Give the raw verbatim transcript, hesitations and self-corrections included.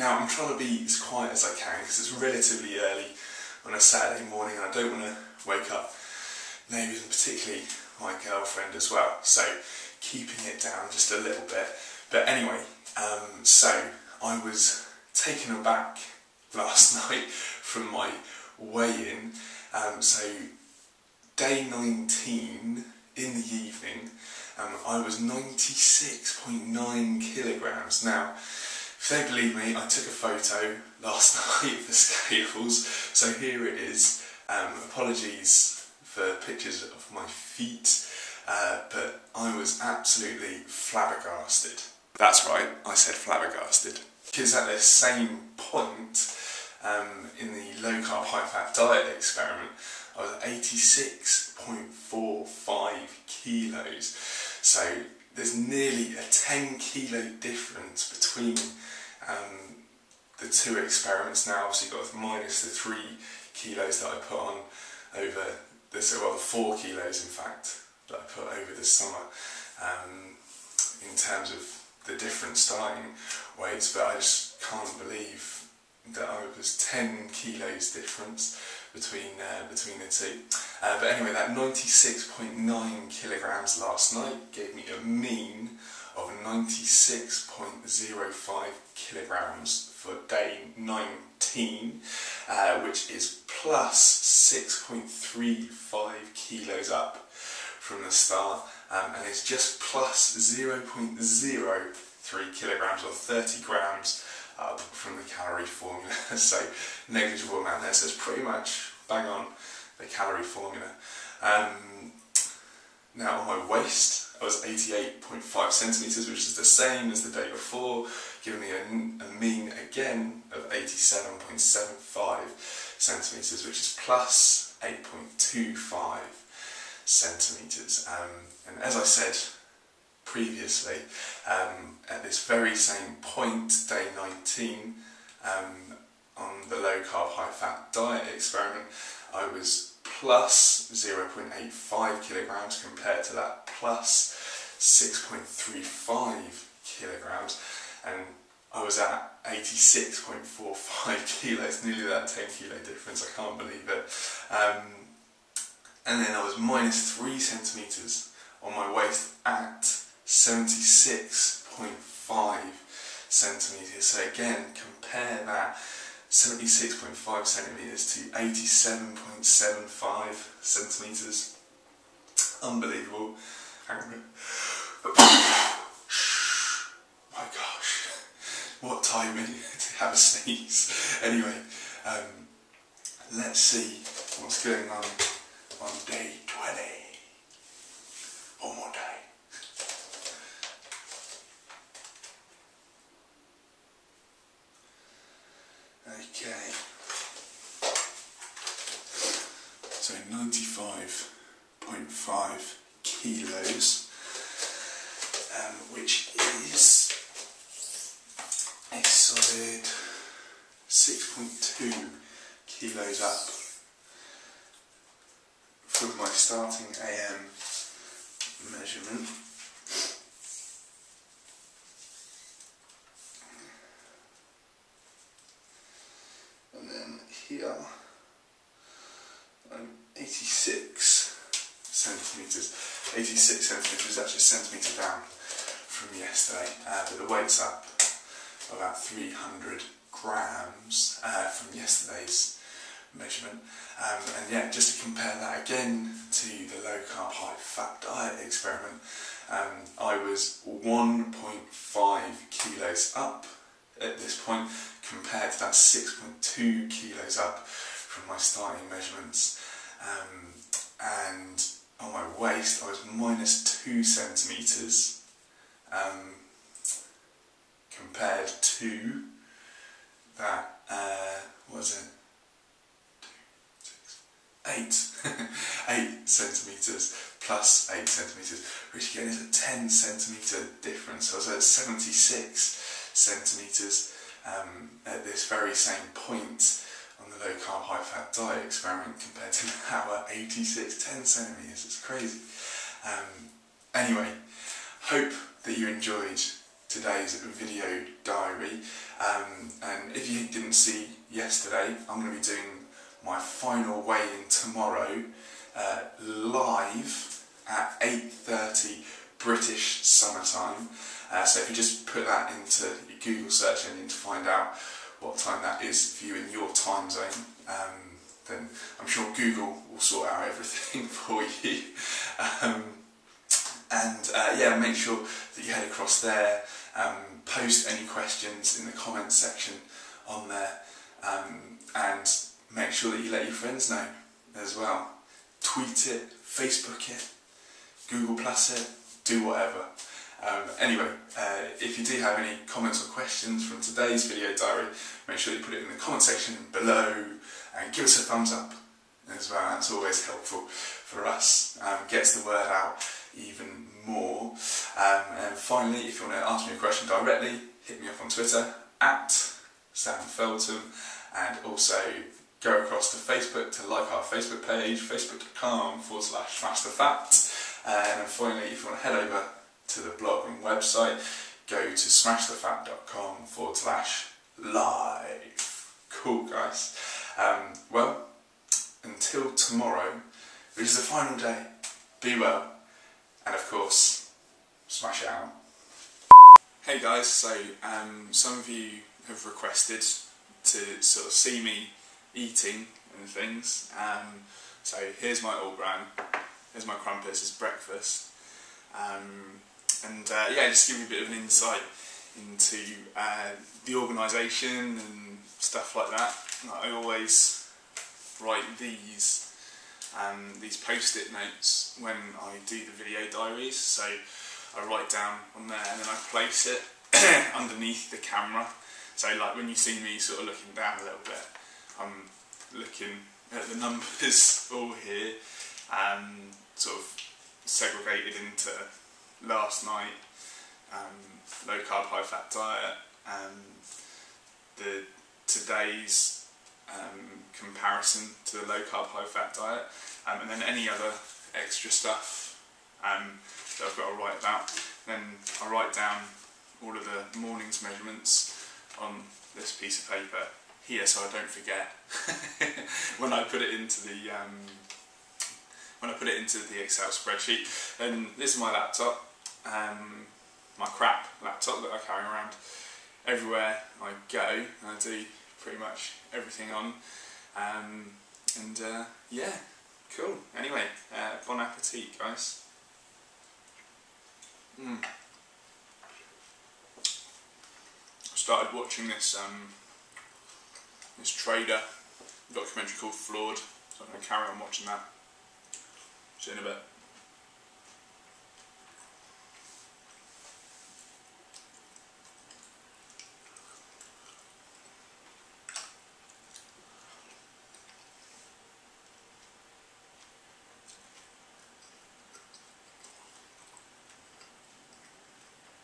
Now I'm trying to be as quiet as I can because it's relatively early on a Saturday morning and I don't want to wake up neighbours and particularly my girlfriend as well, so keeping it down just a little bit. But anyway, um, so I was taken aback last night from my weigh-in. Um, so day nineteen in the evening, um, I was ninety-six point nine kilograms. Now, if they believe me, I took a photo last night of the scales, so here it is. Um, apologies for pictures of my feet, uh, but I was absolutely flabbergasted. That's right, I said flabbergasted. Because at this same point, um, in the low carb high fat diet experiment, I was eighty-six point four five kilos. So there's nearly a ten kilo difference between um, the two experiments now. Obviously you've got minus the three kilos that I put on over the, well, four kilos in fact, that I put over the summer um, in terms of the different starting weights, but I just can't believe that I was ten kilos difference between uh, between the two. Uh, but anyway, that ninety-six point nine kilograms last night gave me a mean of ninety-six point zero five kilograms for day nineteen, uh, which is plus six point three five kilos up from the start, um, and it's just plus zero point zero three kilograms or thirty grams up from the calorie formula, so negligible amount there, so it's pretty much bang on the calorie formula. Um, now on my waist I was eighty-eight point five centimetres, which is the same as the day before, giving me a, a mean again of eighty-seven point seven five centimetres, which is plus eight point two five centimetres. Um, and as I said previously, um, at this very same point, day nineteen, um, on the low carb high fat diet experiment, I was plus zero point eight five kilograms compared to that plus six point three five kilograms, and I was at eighty-six point four five kilos, nearly that ten kilo difference. I can't believe it. Um, and then I was minus three centimetres on my waist at seventy-six point five centimetres. So again, compare that seventy-six point five centimetres to eighty-seven point seven five centimetres. Unbelievable. My gosh, what timing to have a sneeze. Anyway, um, let's see what's going on on day twenty. One more day. Okay, so ninety-five point five kilos, um, which is a solid six point two kilos up from my starting A M measurement. And then here, I'm eighty-six centimetres. eighty-six centimetres is actually a centimetre down from yesterday, uh, but the weight's up about three hundred grams uh, from yesterday's measurement. Um, and yeah, just to compare that again to the low carb high fat diet experiment, um, I was one point five kilos up at this point compared to that six point two kilos up from my starting measurements. Um, and on my waist I was minus two centimetres um, compared to that, uh, what was it? Eight, eight centimetres plus eight centimetres, which again is a ten centimetre difference. So I was at seventy-six centimetres um, at this very same point on the low carb high fat diet experiment compared to now at eighty-six, ten centimetres. It's crazy. Um, anyway, hope that you enjoyed today's video diary, um, and if you didn't see yesterday, I'm going to be doing my final weigh-in tomorrow, uh, live at eight thirty British Summer Time, uh, so if you just put that into your Google search engine to find out what time that is for you in your time zone, um, then I'm sure Google will sort out everything for you. Um, and uh, yeah, make sure that you head across there. Um, post any questions in the comments section on there, um, and make sure that you let your friends know as well. Tweet it, Facebook it, Google Plus it, do whatever. Um, anyway, uh, if you do have any comments or questions from today's video diary, make sure you put it in the comment section below and give us a thumbs up as well. That's always helpful for us, um, gets the word out even more. Um, and finally, if you want to ask me a question directly, hit me up on Twitter at Sam Felton, and also go across to Facebook to like our Facebook page, facebook.com forward slash Smash The Fat. And finally, if you want to head over to the blog and website, go to smashthefat.com forward slash live. Cool, guys. Um, well, until tomorrow, which is the final day, be well, and of course, smash it out. Hey guys, so um, some of you have requested to sort of see me eating and things, um, so here's my all bran, here's my crumpets, it's breakfast. Um, And uh, yeah, just give you a bit of an insight into uh, the organisation and stuff like that. I always write these um, these post-it notes when I do the video diaries. So I write down on there and then I place it underneath the camera. So like when you see me sort of looking down a little bit, I'm looking at the numbers all here, um, sort of segregated into last night, um, low carb, high fat diet, um, the today's um, comparison to the low carb, high fat diet, um, and then any other extra stuff um, that I've got to write about. Then I write down all of the morning's measurements on this piece of paper here, so I don't forget when I put it into the um, when I put it into the Excel spreadsheet. And this is my laptop, um, my crap laptop that I carry around everywhere I go, and I do pretty much everything on, um, and uh, yeah, cool. Anyway, uh, bon appetit, guys. Mm. I started watching this um, this trader documentary called Flawed, so I'm going to carry on watching that. See you in a bit.